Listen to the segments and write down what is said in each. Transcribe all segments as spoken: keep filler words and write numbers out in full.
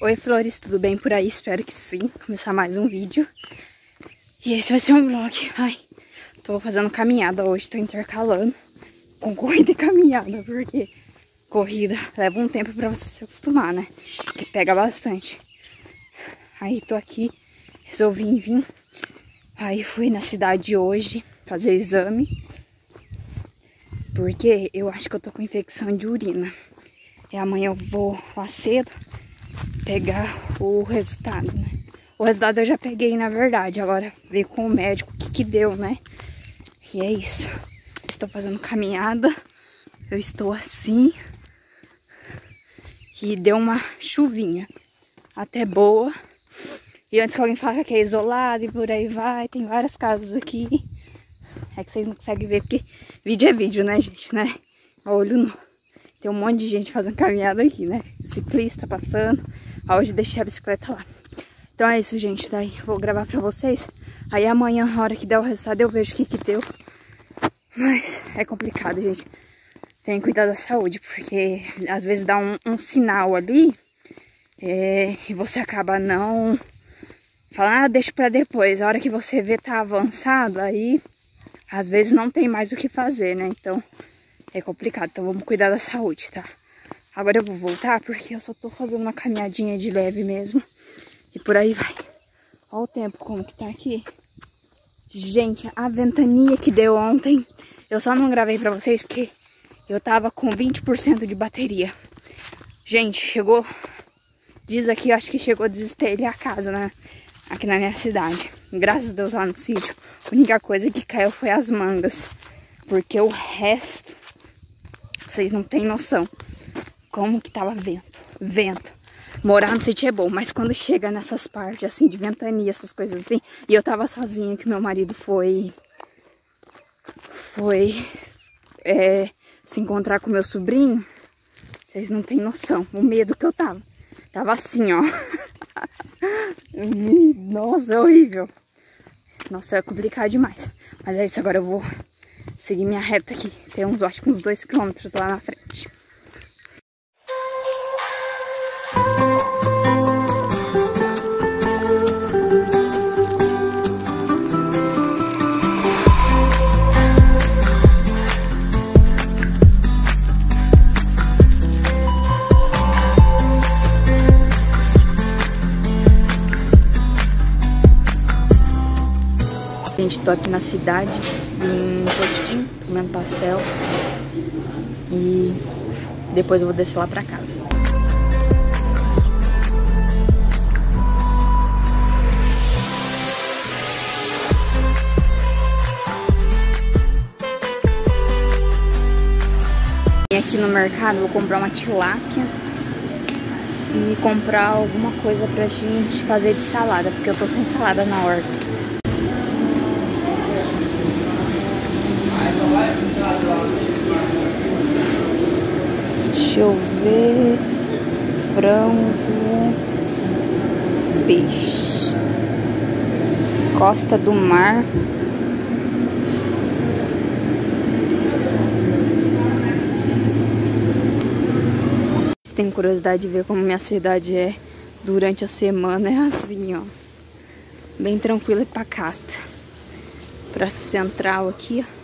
Oi flores, tudo bem por aí? Espero que sim. Vou começar mais um vídeo. E esse vai ser um vlog. Ai, tô fazendo caminhada hoje, tô intercalando com corrida e caminhada, porque corrida leva um tempo pra você se acostumar, né? Porque pega bastante. Aí tô aqui, resolvi vir. Aí fui na cidade hoje fazer exame, porque eu acho que eu tô com infecção de urina. E amanhã eu vou lá cedo pegar o resultado, né? O resultado eu já peguei, na verdade. Agora veio com o médico o que que deu, né? E é isso. Estou fazendo caminhada. Eu estou assim. E deu uma chuvinha. Até boa. E antes que alguém fale que é isolado e por aí vai. Tem várias casas aqui. É que vocês não conseguem ver porque vídeo é vídeo, né, gente? Né? Olho nu. Tem um monte de gente fazendo caminhada aqui, né? Ciclista passando. Ah, hoje deixei a bicicleta lá. Então é isso, gente. Daí vou gravar pra vocês. Aí amanhã, na hora que der o resultado, eu vejo o que que deu. Mas é complicado, gente. Tem que cuidar da saúde, porque às vezes dá um, um sinal ali é, e você acaba não... Fala, ah, deixa pra depois. A hora que você vê tá avançado, aí às vezes não tem mais o que fazer, né? Então... é complicado, então vamos cuidar da saúde, tá? Agora eu vou voltar porque eu só tô fazendo uma caminhadinha de leve mesmo. E por aí vai. Olha o tempo como que tá aqui. Gente, a ventania que deu ontem, eu só não gravei pra vocês porque eu tava com vinte por cento de bateria. Gente, chegou... Diz aqui, eu acho que chegou a desestelhar a casa, né? Aqui na minha cidade. Graças a Deus lá no sítio. A única coisa que caiu foi as mangas. Porque o resto... vocês não tem noção como que tava vento, vento. Morar no sítio é bom, mas quando chega nessas partes, assim, de ventania, essas coisas assim. E eu tava sozinha, que meu marido foi... Foi... É, se encontrar com meu sobrinho. Vocês não tem noção, o medo que eu tava. Tava assim, ó. Nossa, é horrível. Nossa, é complicado demais. Mas é isso, agora eu vou... seguir minha reta aqui, tem uns, acho que uns dois quilômetros lá na frente. Gente, tô aqui na cidade, em postinho, comendo pastel e depois eu vou descer lá pra casa. Vim aqui no mercado, vou comprar uma tilápia e comprar alguma coisa pra gente fazer de salada, porque eu tô sem salada na horta. Deixa eu ver, frango, peixe, costa do mar, se tem curiosidade de ver como minha cidade é durante a semana, é assim, ó, bem tranquila e pacata. Praça Central aqui, ó.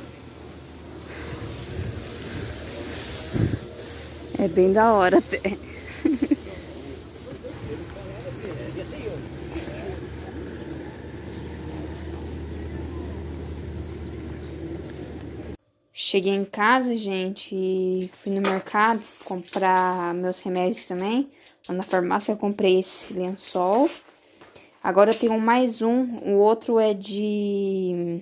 É bem da hora até. Cheguei em casa, gente, e fui no mercado comprar meus remédios também. Lá na farmácia eu comprei esse lençol. Agora eu tenho mais um. O outro é de...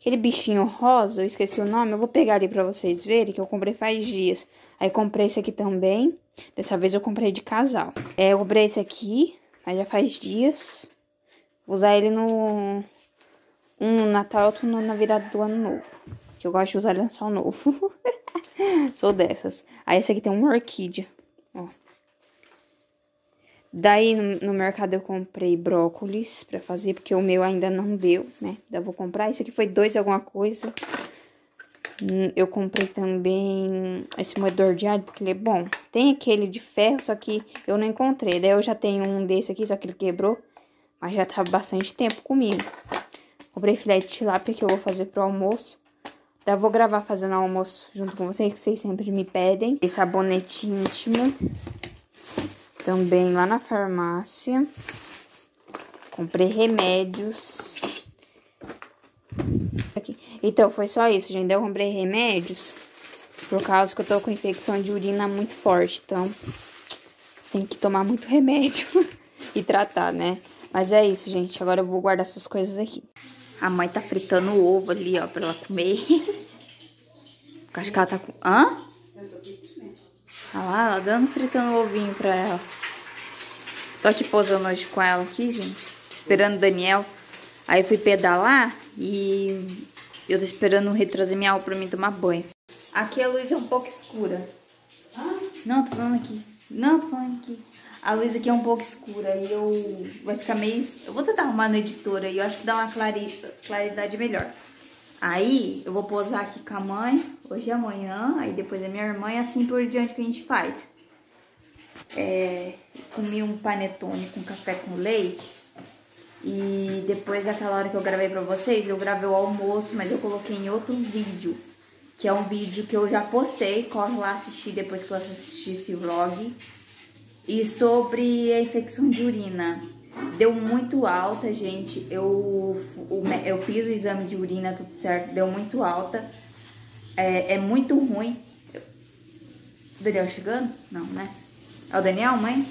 aquele bichinho rosa, eu esqueci o nome. Eu vou pegar ali pra vocês verem, que eu comprei faz dias. Aí comprei esse aqui também. Dessa vez eu comprei de casal. É, eu comprei esse aqui, mas já faz dias. Vou usar ele no... um no Natal, outro no, na virada do ano novo. Que eu gosto de usar lençol novo. Sou dessas. Aí esse aqui tem uma orquídea. Ó. Daí no, no mercado eu comprei brócolis pra fazer, porque o meu ainda não deu, né? Daí eu vou comprar. Esse aqui foi dois alguma coisa. Eu comprei também esse moedor de alho, porque ele é bom. Tem aquele de ferro, só que eu não encontrei. Daí eu já tenho um desse aqui, só que ele quebrou. Mas já tá bastante tempo comigo. Comprei filé de tilápia, que eu vou fazer pro almoço. Daí eu vou gravar fazendo almoço junto com vocês, que vocês sempre me pedem. Esse sabonete íntimo. Também lá na farmácia. Comprei remédios. Aqui. Então, foi só isso, gente. Eu comprei remédios por causa que eu tô com infecção de urina muito forte. Então, tem que tomar muito remédio e tratar, né? Mas é isso, gente. Agora eu vou guardar essas coisas aqui. A mãe tá fritando o ovo ali, ó, pra ela comer. Acho que ela tá com... Hã? Olha lá, ela dando, fritando o ovinho pra ela. Tô aqui posando hoje com ela aqui, gente. Tô esperando o Daniel. Aí eu fui pedalar e eu tô esperando ele trazer minha aula pra mim tomar banho. Aqui a luz é um pouco escura. Ah? Não, tô falando aqui. Não, tô falando aqui. A luz aqui é um pouco escura e eu... Vai ficar meio... Eu vou tentar arrumar no editor aí. Eu acho que dá uma clarita, claridade melhor. Aí eu vou posar aqui com a mãe. Hoje é amanhã. Aí depois é minha irmã e assim por diante que a gente faz. É... Comi um panetone com café com leite. E depois daquela hora que eu gravei pra vocês, eu gravei o almoço, mas eu coloquei em outro vídeo, que é um vídeo que eu já postei, corre lá assistir depois que eu assisti esse vlog. E sobre a infecção de urina, deu muito alta, gente, eu, eu fiz o exame de urina, tudo certo, deu muito alta, é, é muito ruim. O Daniel chegando? Não, né? É o Daniel, mãe?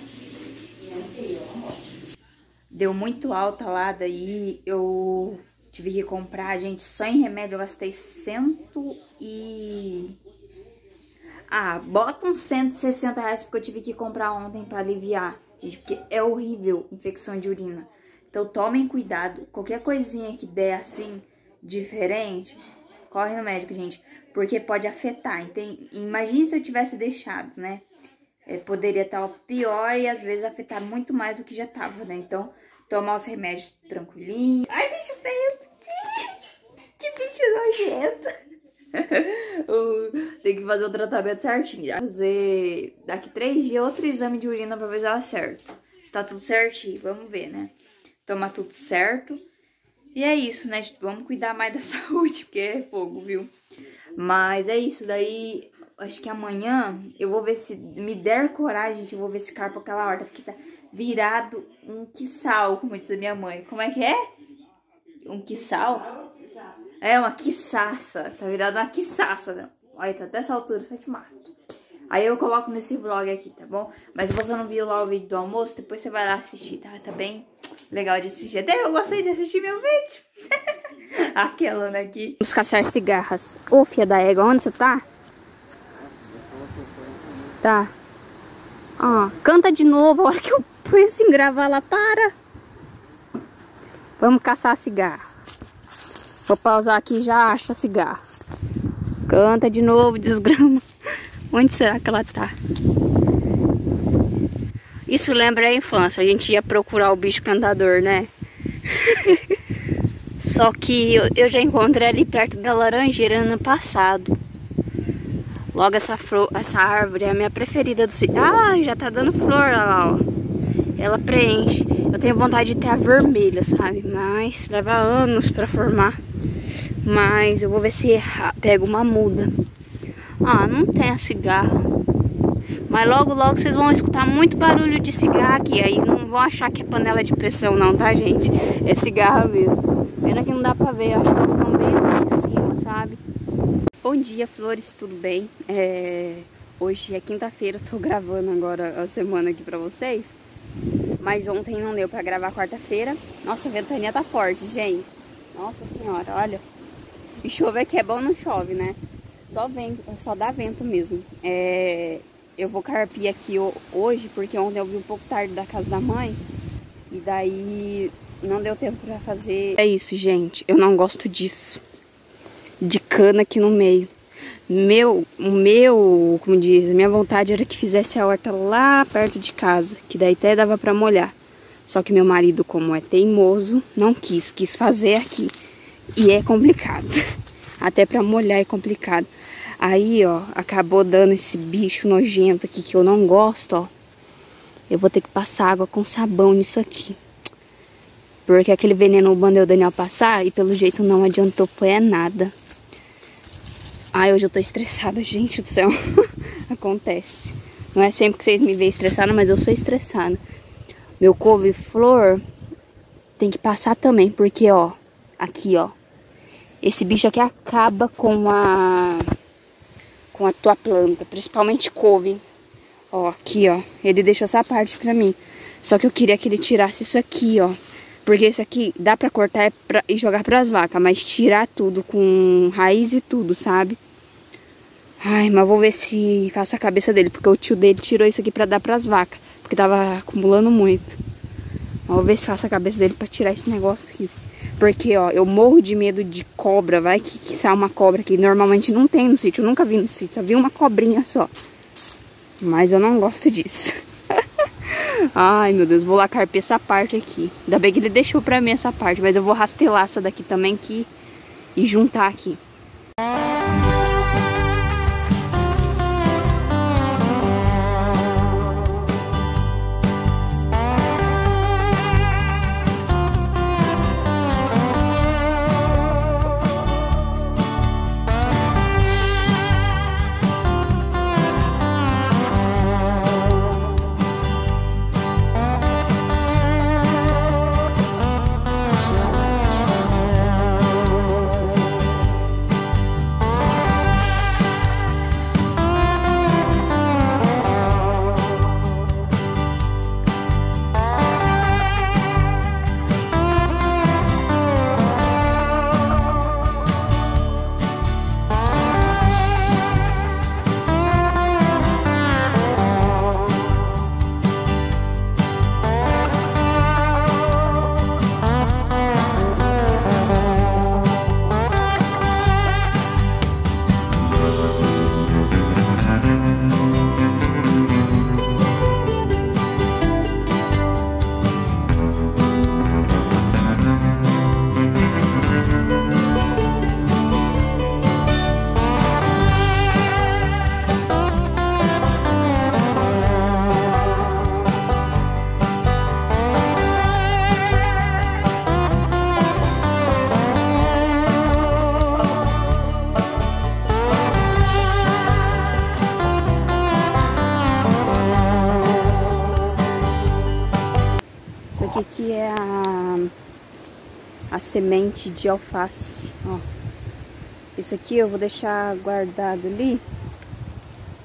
Deu muito alta lá, daí eu tive que comprar, gente, só em remédio eu gastei cento e... Ah, bota uns cento e sessenta reais porque eu tive que comprar ontem pra aliviar, gente, porque é horrível infecção de urina. Então tomem cuidado, qualquer coisinha que der assim, diferente, corre no médico, gente, porque pode afetar. Entende? Imagine se eu tivesse deixado, né? Poderia estar pior e às vezes afetar muito mais do que já tava, né? Então, tomar os remédios tranquilinho. Ai, bicho feio! Que bicho nojento! Tem que fazer o tratamento certinho. Fazer daqui três dias outro exame de urina pra ver se dá certo. Se tá tudo certinho, vamos ver, né? Tomar tudo certo. E é isso, né, gente? Vamos cuidar mais da saúde, porque é fogo, viu? Mas é isso, daí... Acho que amanhã eu vou ver se me der coragem, gente, eu vou ver esse carpo aquela horta, porque tá virado um quiçal, como diz a minha mãe. Como é que é? Um quiçal? É, uma quiçaça. Tá virado uma quiçaça, né? Olha, tá dessa altura, só te mato. Aí eu coloco nesse vlog aqui, tá bom? Mas se você não viu lá o vídeo do almoço, depois você vai lá assistir, tá? Tá bem legal de assistir. Até eu gostei de assistir meu vídeo. Aquela, né, aqui. Vamos caçar cigarras. Ô, filha da égua, onde você tá? Tá. Ó, canta de novo. A hora que eu penso em gravar, ela para. Vamos caçar cigarro. Vou pausar aqui e já acha cigarro. Canta de novo, desgrama. Onde será que ela tá? Isso lembra a infância. A gente ia procurar o bicho cantador, né? Só que eu, eu já encontrei ali perto da laranjeira ano passado. Logo, essa, flor, essa árvore é a minha preferida do sítio. Ah, já tá dando flor, olha lá, ó. Ela preenche. Eu tenho vontade de ter a vermelha, sabe? Mas leva anos pra formar. Mas eu vou ver se pego uma muda. Ah, não tem a cigarro. Mas logo, logo vocês vão escutar muito barulho de cigarro aqui. Aí não vão achar que é panela de pressão não, tá, gente? É cigarro mesmo. Pena que não dá pra ver. Eu acho que elas estão bem lá em cima, sabe? Bom dia, flores, tudo bem? É... Hoje é quinta-feira, eu tô gravando agora a semana aqui pra vocês. Mas ontem não deu pra gravar quarta-feira. Nossa, a ventania tá forte, gente. Nossa senhora, olha. E chover que é bom, não chove, né? Só vento, só dá vento mesmo. É... Eu vou carpir aqui hoje, porque ontem eu vi um pouco tarde da casa da mãe. E daí não deu tempo pra fazer... É isso, gente. Eu não gosto disso. De cana aqui no meio. Meu, o meu, como diz, a minha vontade era que fizesse a horta lá perto de casa, que daí até dava pra molhar. Só que meu marido, como é teimoso, não quis, quis fazer aqui. E é complicado. até para molhar é complicado. Aí, ó, acabou dando esse bicho nojento aqui que eu não gosto, ó. Eu vou ter que passar água com sabão nisso aqui. Porque aquele veneno eu mandei o Daniel passar e pelo jeito não adiantou, foi é nada. Ai, hoje eu tô estressada, gente do céu. Acontece. Não é sempre que vocês me veem estressada, mas eu sou estressada. Meu couve-flor tem que passar também, porque, ó, aqui, ó. Esse bicho aqui acaba com a... com a tua planta, principalmente couve. Ó, aqui, ó, ele deixou essa parte pra mim. Só que eu queria que ele tirasse isso aqui, ó. Porque isso aqui dá pra cortar e jogar pras vacas, mas tirar tudo com raiz e tudo, sabe? Ai, mas vou ver se faço a cabeça dele, porque o tio dele tirou isso aqui pra dar pras vacas, porque tava acumulando muito. Mas vou ver se faço a cabeça dele pra tirar esse negócio aqui. Porque, ó, eu morro de medo de cobra, vai que, que sai uma cobra que normalmente não tem no sítio. Eu nunca vi no sítio, só vi uma cobrinha só. Mas eu não gosto disso. Ai, meu Deus, vou lá carpir essa parte aqui. Ainda bem que ele deixou pra mim essa parte, mas eu vou rastelar essa daqui também que... e juntar aqui. Aqui é a, a semente de alface, ó. Isso aqui eu vou deixar guardado ali.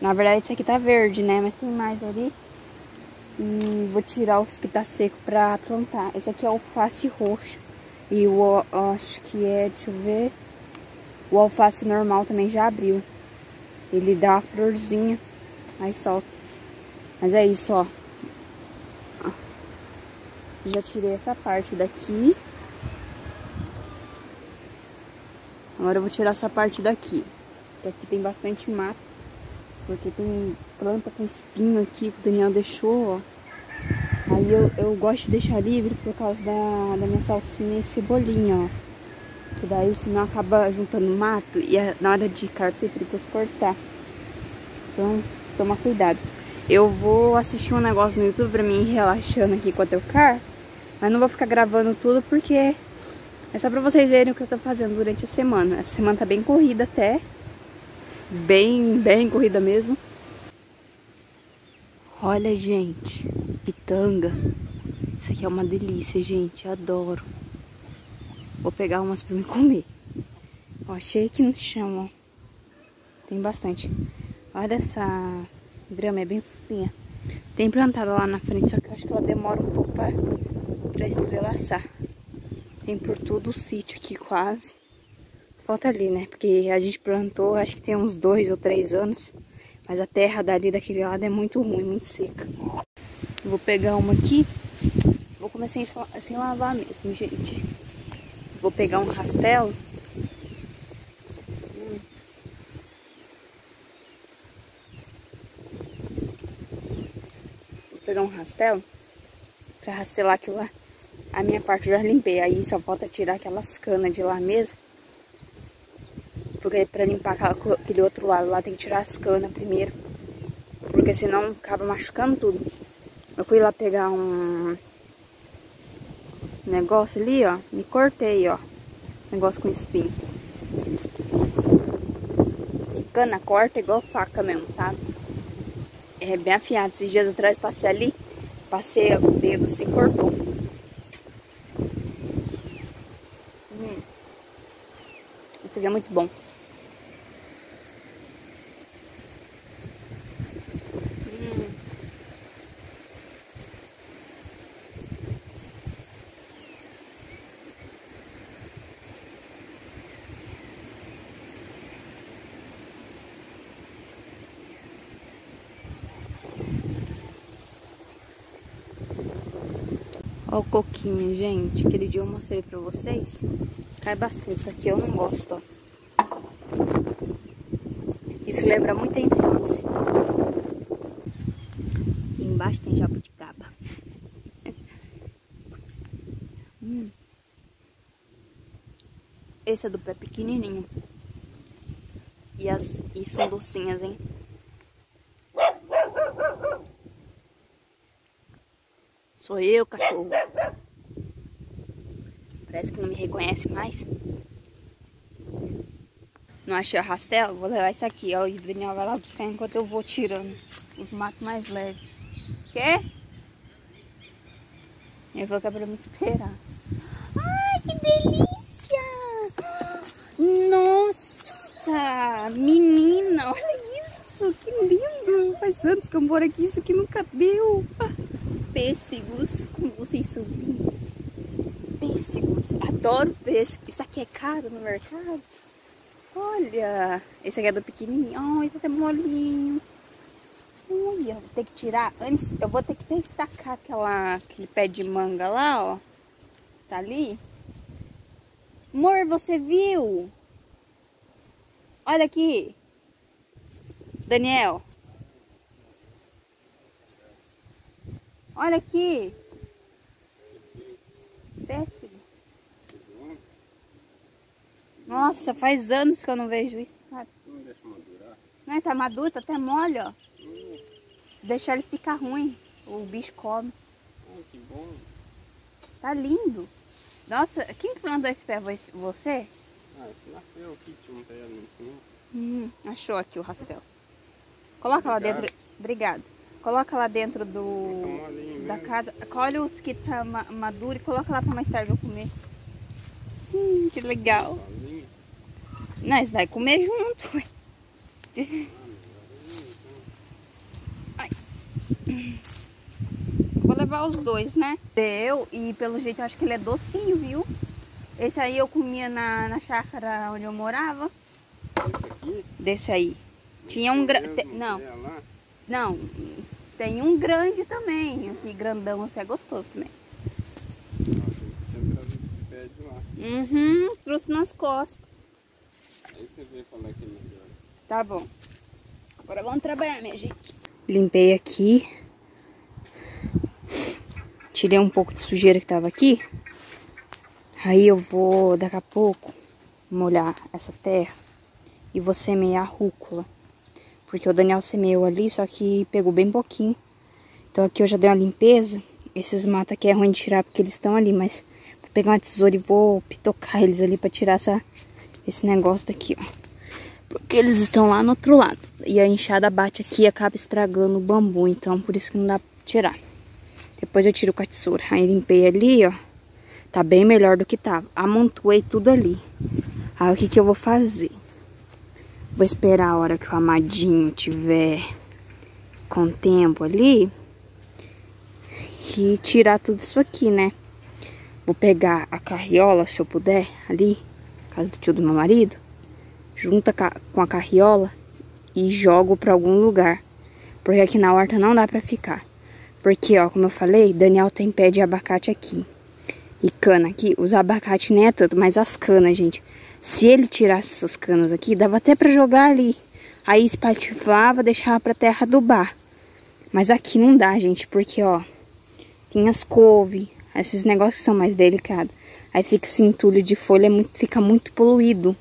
Na verdade isso aqui tá verde, né? Mas tem mais ali. E vou tirar os que tá seco pra plantar. Esse aqui é alface roxo. E o, ó, acho que é, deixa eu ver. O alface normal também já abriu. Ele dá a florzinha, aí solta. Mas é isso, ó. Já tirei essa parte daqui. Agora eu vou tirar essa parte daqui. Porque aqui tem bastante mato. Porque tem planta com espinho aqui que o Daniel deixou, ó. Aí eu, eu gosto de deixar livre por causa da, da minha salsinha e cebolinha, ó. Que daí senão acaba juntando mato e é na hora de carpir perigoso cortar. Então, toma cuidado. Eu vou assistir um negócio no YouTube pra mim ir relaxando aqui enquanto eu carpo. Mas não vou ficar gravando tudo porque é só pra vocês verem o que eu tô fazendo durante a semana. Essa semana tá bem corrida até. Bem, bem corrida mesmo. Olha, gente. Pitanga. Isso aqui é uma delícia, gente. Adoro. Vou pegar umas pra me comer. Ó, achei aqui no chão, ó. Tem bastante. Olha essa... grama, é bem fofinha. Tem plantada lá na frente, só que eu acho que ela demora um pouco pra, pra estrelaçar. Tem por todo o sítio aqui quase. Falta ali, né? Porque a gente plantou, acho que tem uns dois ou três anos. Mas a terra dali daquele lado é muito ruim, muito seca. Eu vou pegar uma aqui. Vou comer sem, sem lavar mesmo, gente. Vou pegar um rastelo. Pegar um rastelo pra rastelar aquilo lá. A minha parte eu já limpei, aí só falta tirar aquelas canas de lá mesmo. porque pra limpar aquela, aquele outro lado lá tem que tirar as canas primeiro, porque senão acaba machucando tudo. Eu fui lá pegar um negócio ali, ó, me cortei, ó, negócio com espinho. E cana corta igual faca mesmo, sabe? É bem afiado. Esses dias atrás passei ali, passei o dedo assim, cortou. Hum. Esse aqui é muito bom. Olha o coquinho, gente. Aquele dia eu mostrei pra vocês. Cai bastante. Isso aqui eu não gosto, ó. Isso lembra muito a infância. Aqui embaixo tem jabuticaba. hum. Esse é do pé pequenininho. E, as, e são docinhas, hein? Sou eu, cachorro. Parece que não me reconhece mais. Não achei a rastela? Vou levar isso aqui, ó. E o Daniel vai lá buscar enquanto eu vou tirando os matos mais leves. Quê? Ele falou que é pra me esperar. Ai, que delícia! Nossa! Menina, olha isso! Que lindo! Faz anos que eu moro aqui, isso aqui nunca deu. Pêssegos com vocês são lindos. Pêssegos, adoro pêssego. Isso aqui é caro no mercado. Olha, esse aqui é do pequenininho. Ai, tá até molinho. Olha, vou ter que tirar antes. Eu vou ter que destacar aquela, aquele pé de manga lá, ó. Tá ali. Amor, você viu? Olha aqui, Daniel. Olha aqui. Péssimo. Nossa, faz anos que eu não vejo isso, sabe? Não deixa madurar. Não, tá maduro, tá até mole, ó. Hum. Deixar ele ficar ruim. O bicho come. Ai, que bom. Tá lindo. Nossa, quem plantou esse pé? Você? Ah, esse nasceu aqui, tinha um pé ali em cima. Hum, achou aqui o rastelo. Coloca lá dentro. Obrigado. Coloca lá dentro do... da casa, colhe os que tá ma maduro e coloca lá pra mais tarde eu comer. Hum, que legal. Sozinha? Nós vai comer junto. Ai. Vou levar os dois, né? Deu, e pelo jeito eu acho que ele é docinho, viu? Esse aí eu comia na, na chácara onde eu morava. Esse aqui? Desse aí. Não tinha um grande... Não. Não. Tem um grande também, aqui grandão, assim é gostoso também. Uhum, trouxe nas costas. Aí você vê qual é que é melhor. Tá bom. Agora vamos trabalhar, minha gente. Limpei aqui. Tirei um pouco de sujeira que tava aqui. Aí eu vou, daqui a pouco, molhar essa terra. E vou semear rúcula. Porque o Daniel semeou ali, só que pegou bem pouquinho. Então aqui eu já dei uma limpeza. Esses matos aqui é ruim de tirar porque eles estão ali, mas vou pegar uma tesoura e vou pitocar eles ali pra tirar essa, esse negócio daqui, ó. Porque eles estão lá no outro lado. E a enxada bate aqui e acaba estragando o bambu, então por isso que não dá pra tirar. Depois eu tiro com a tesoura. Aí limpei ali, ó. Tá bem melhor do que tava. Amontoei tudo ali. Aí o que que eu vou fazer? Vou esperar a hora que o amadinho tiver com tempo ali e tirar tudo isso aqui, né? Vou pegar a carriola, se eu puder, ali, casa do tio do meu marido, junta com a carriola e jogo pra algum lugar. Porque aqui na horta não dá pra ficar. Porque, ó, como eu falei, Daniel tem pé de abacate aqui e cana aqui. Os abacates nem é tanto, mas as canas, gente... Se ele tirasse essas canas aqui, dava até pra jogar ali. Aí espatifava, deixava pra terra adubar. Mas aqui não dá, gente, porque, ó, tem as couve, esses negócios que são mais delicados. Aí fica esse entulho de folha, é muito, fica muito poluído.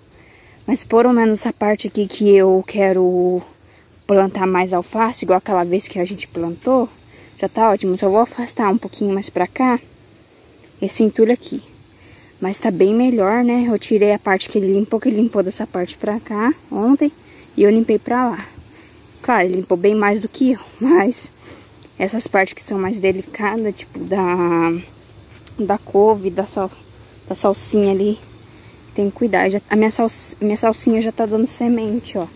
Mas pelo menos essa parte aqui que eu quero plantar mais alface, igual aquela vez que a gente plantou, já tá ótimo. Só vou afastar um pouquinho mais pra cá esse entulho aqui. Mas tá bem melhor, né? Eu tirei a parte que ele limpou, que ele limpou dessa parte pra cá ontem, e eu limpei pra lá. Claro, ele limpou bem mais do que eu, mas essas partes que são mais delicadas, tipo da, da couve, da, sal, da salsinha ali, tem que cuidar. Já, a minha, salsi, minha salsinha já tá dando semente, ó.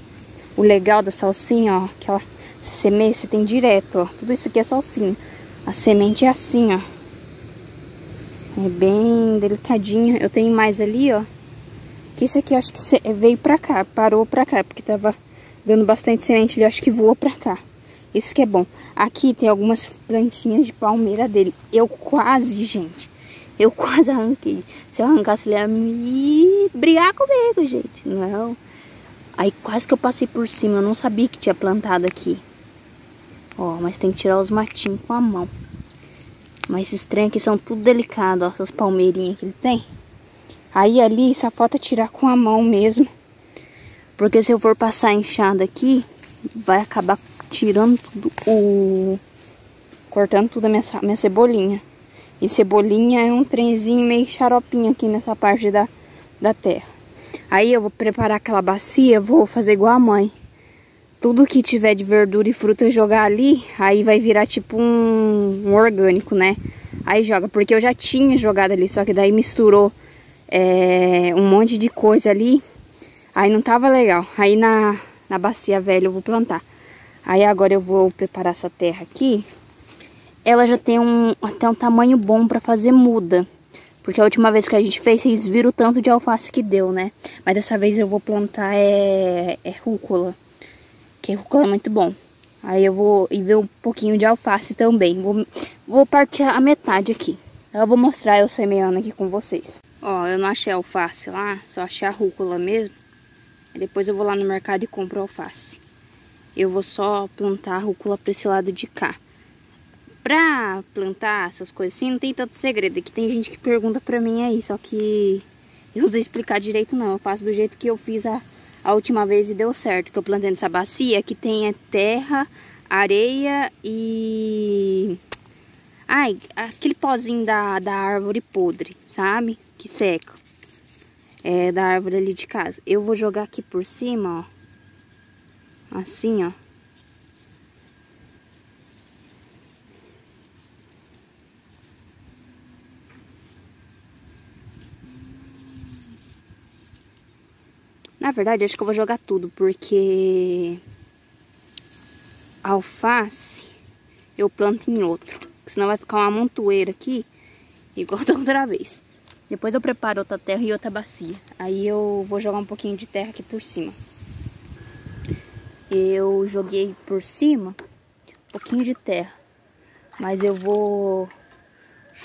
O legal da salsinha, ó, que ela semeia, você tem direto, ó. Tudo isso aqui é salsinha. A semente é assim, ó. É bem delicadinha. Eu tenho mais ali, ó. Que isso aqui eu acho que veio pra cá, parou pra cá, porque tava dando bastante semente. Ele acho que voou pra cá. Isso que é bom. Aqui tem algumas plantinhas de palmeira dele. Eu quase, gente, eu quase arranquei. Se eu arrancasse, ele ia me brigar comigo, gente. Não. Aí quase que eu passei por cima, eu não sabia que tinha plantado aqui. Ó, mas tem que tirar os matinhos com a mão. Mas esses trem aqui são tudo delicado, ó, essas palmeirinhas que ele tem. Aí ali só falta tirar com a mão mesmo. Porque se eu for passar a enxada aqui, vai acabar tirando tudo, o... cortando tudo a minha, minha cebolinha. E cebolinha é um trenzinho meio xaropinho aqui nessa parte da, da terra. Aí eu vou preparar aquela bacia, vou fazer igual a mãe. Tudo que tiver de verdura e fruta eu jogar ali, aí vai virar tipo um, um orgânico, né? Aí joga, porque eu já tinha jogado ali, só que daí misturou é, um monte de coisa ali. Aí não tava legal. Aí na, na bacia velha eu vou plantar. Aí agora eu vou preparar essa terra aqui. Ela já tem um, até um tamanho bom pra fazer muda. Porque a última vez que a gente fez, vocês viram o tanto de alface que deu, né? Mas dessa vez eu vou plantar é, é rúcula. Que rúcula é muito bom. Aí eu vou e ver um pouquinho de alface também. Vou, vou partir a metade aqui. Eu vou mostrar eu semeando aqui com vocês. Ó, eu não achei alface lá, só achei a rúcula mesmo. Aí depois eu vou lá no mercado e compro alface. Eu vou só plantar a rúcula pra esse lado de cá. Pra plantar essas coisas assim, não tem tanto segredo. É que tem gente que pergunta pra mim aí, só que eu não sei explicar direito não. Eu faço do jeito que eu fiz a, a última vez e deu certo. Que eu plantei nessa bacia que tem terra, areia e... ai, aquele pozinho da, da árvore podre, sabe? Que seca. É da árvore ali de casa. Eu vou jogar aqui por cima, ó. Assim, ó. Na verdade, acho que eu vou jogar tudo, porque alface eu planto em outro. Senão vai ficar uma montoeira aqui, igual da outra vez. Depois eu preparo outra terra e outra bacia. Aí eu vou jogar um pouquinho de terra aqui por cima. Eu joguei por cima um pouquinho de terra. Mas eu vou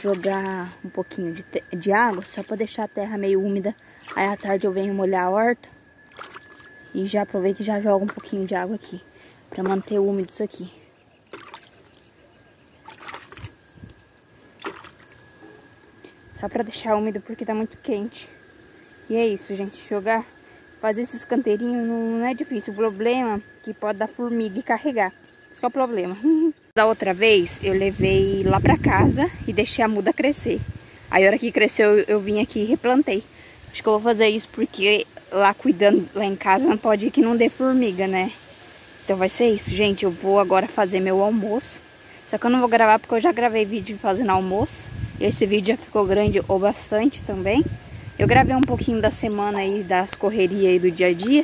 jogar um pouquinho de, de água, só pra deixar a terra meio úmida. Aí à tarde eu venho molhar a horta. E já aproveito e já jogo um pouquinho de água aqui, pra manter úmido isso aqui. Só pra deixar úmido porque tá muito quente. E é isso, gente. Jogar, fazer esses canteirinhos não é difícil. O problema é que pode dar formiga e carregar. Esse que é o problema. Da outra vez eu levei lá pra casa e deixei a muda crescer. Aí a hora que cresceu eu vim aqui e replantei. Acho que eu vou fazer isso porque lá cuidando, lá em casa, não pode ir que não dê formiga, né? Então vai ser isso, gente. Eu vou agora fazer meu almoço. Só que eu não vou gravar porque eu já gravei vídeo fazendo almoço. E esse vídeo já ficou grande ou bastante também. Eu gravei um pouquinho da semana aí, das correrias aí do dia a dia.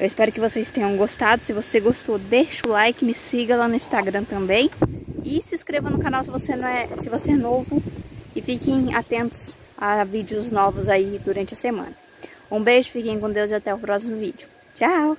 Eu espero que vocês tenham gostado. Se você gostou, deixa o like, me siga lá no Instagram também. E se inscreva no canal se você não é, se você é novo. E fiquem atentos a vídeos novos aí durante a semana. Um beijo, fiquem com Deus e até o próximo vídeo. Tchau!